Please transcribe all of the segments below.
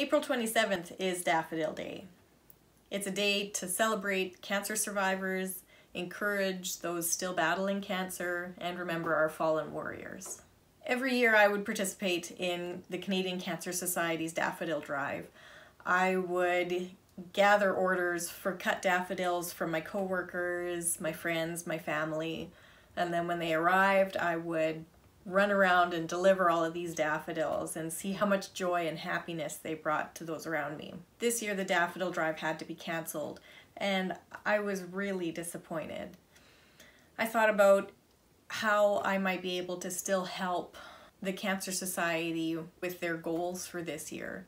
April 27th is Daffodil Day. It's a day to celebrate cancer survivors, encourage those still battling cancer, and remember our fallen warriors. Every year I would participate in the Canadian Cancer Society's Daffodil Drive. I would gather orders for cut daffodils from my coworkers, my friends, my family, and then when they arrived I would run around and deliver all of these daffodils and see how much joy and happiness they brought to those around me. This year the Daffodil Drive had to be cancelled and I was really disappointed. I thought about how I might be able to still help the Cancer Society with their goals for this year.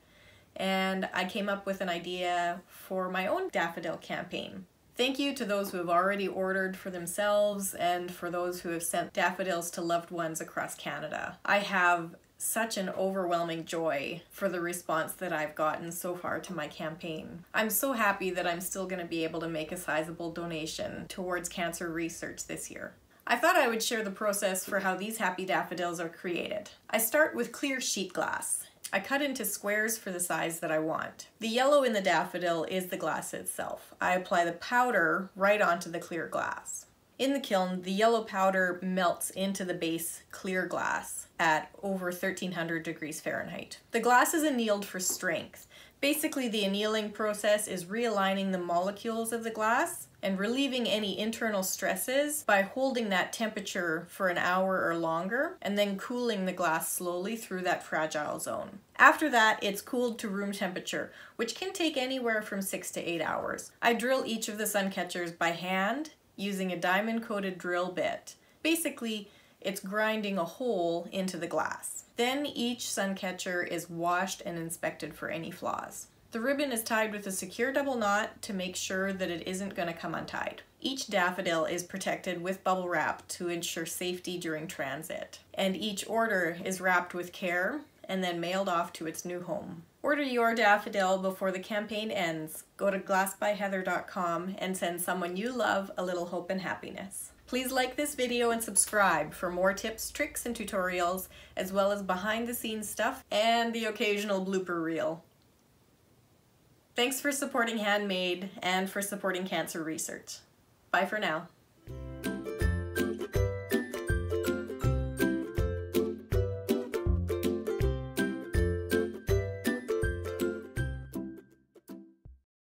And I came up with an idea for my own daffodil campaign. Thank you to those who have already ordered for themselves and for those who have sent daffodils to loved ones across Canada. I have such an overwhelming joy for the response that I've gotten so far to my campaign. I'm so happy that I'm still going to be able to make a sizable donation towards cancer research this year. I thought I would share the process for how these happy daffodils are created. I start with clear sheet glass. I cut into squares for the size that I want. The yellow in the daffodil is the glass itself. I apply the powder right onto the clear glass. In the kiln, the yellow powder melts into the base clear glass at over 1300 degrees Fahrenheit. The glass is annealed for strength. Basically, the annealing process is realigning the molecules of the glass and relieving any internal stresses by holding that temperature for an hour or longer and then cooling the glass slowly through that fragile zone. After that, it's cooled to room temperature, which can take anywhere from 6 to 8 hours. I drill each of the sun catchers by hand using a diamond-coated drill bit. Basically, it's grinding a hole into the glass. Then each sun catcher is washed and inspected for any flaws. The ribbon is tied with a secure double knot to make sure that it isn't going to come untied. Each daffodil is protected with bubble wrap to ensure safety during transit. And each order is wrapped with care and then mailed off to its new home. Order your daffodil before the campaign ends. Go to glassbyheather.com and send someone you love a little hope and happiness. Please like this video and subscribe for more tips, tricks, and tutorials, as well as behind the scenes stuff and the occasional blooper reel. Thanks for supporting Handmade and for supporting cancer research. Bye for now.